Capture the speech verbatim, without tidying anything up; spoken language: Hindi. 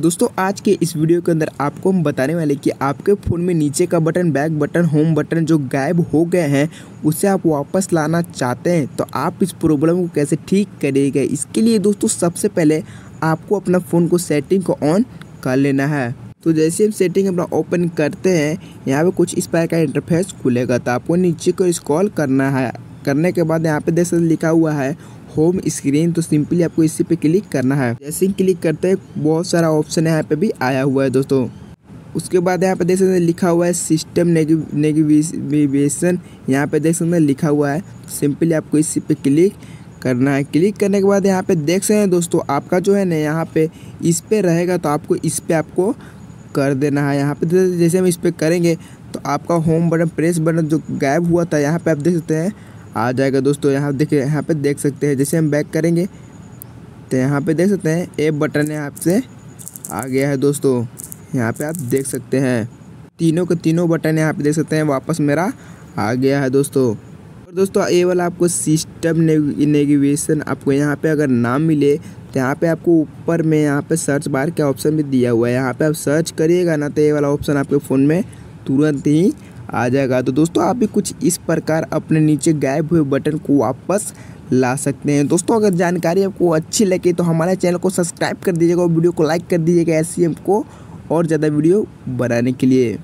दोस्तों आज के इस वीडियो के अंदर आपको हम बताने वाले कि आपके फ़ोन में नीचे का button, back button, home button जो गायब हो गए हैं उसे आप वापस लाना चाहते हैं तो आप इस प्रॉब्लम को कैसे ठीक करेंगे। इसके लिए दोस्तों सबसे पहले आपको अपना फ़ोन को सेटिंग को ऑन कर लेना है। तो जैसे हम सेटिंग अपना ओपन करते हैं, यहाँ पे कुछ इस प्रकार का इंटरफेस खुलेगा। तो आपको नीचे को स्क्रॉल करना है। करने के बाद यहाँ पे देख सकते लिखा हुआ है होम स्क्रीन, तो सिंपली आपको इसी पे क्लिक करना है। जैसे ही क्लिक करते हैं बहुत सारा ऑप्शन यहाँ पे भी आया हुआ है दोस्तों। उसके बाद यहाँ पे देख सकते हैं लिखा हुआ है सिस्टम नेविगेशन, यहाँ पे देख सकते हैं लिखा हुआ है, सिंपली आपको इसी पे क्लिक करना है। क्लिक करने के बाद यहाँ पे देख सकते हैं दोस्तों आपका जो है ना यहाँ पे इस पे रहेगा तो आपको इस पे आपको कर देना है। यहाँ पे जैसे हम इस पे करेंगे तो आपका होम बटन, प्रेस बटन जो गायब हुआ था यहाँ पे आप देख सकते हैं आ जाएगा दोस्तों। यहाँ देखिए यहाँ पे देख सकते हैं जैसे हम बैक करेंगे तो यहाँ पे देख सकते हैं ए बटन यहाँ से आ गया है दोस्तों। यहाँ पे आप देख सकते हैं तीनों के तीनों बटन यहाँ पे देख सकते हैं वापस मेरा आ गया है दोस्तों। और दोस्तों ये वाला आपको सिस्टम नेविगेशन आपको यहाँ पे अगर ना मिले तो यहाँ पे आपको ऊपर में यहाँ पे सर्च बार का ऑप्शन भी दिया हुआ है, यहाँ पे आप सर्च करिएगा ना तो ये वाला ऑप्शन आपके फ़ोन में तुरंत ही आ जाएगा। तो दोस्तों आप भी कुछ इस प्रकार अपने नीचे गायब हुए बटन को वापस ला सकते हैं। दोस्तों अगर जानकारी आपको अच्छी लगे तो हमारे चैनल को सब्सक्राइब कर दीजिएगा और वीडियो को लाइक कर दीजिएगा ऐसी हमको और ज़्यादा वीडियो बनाने के लिए।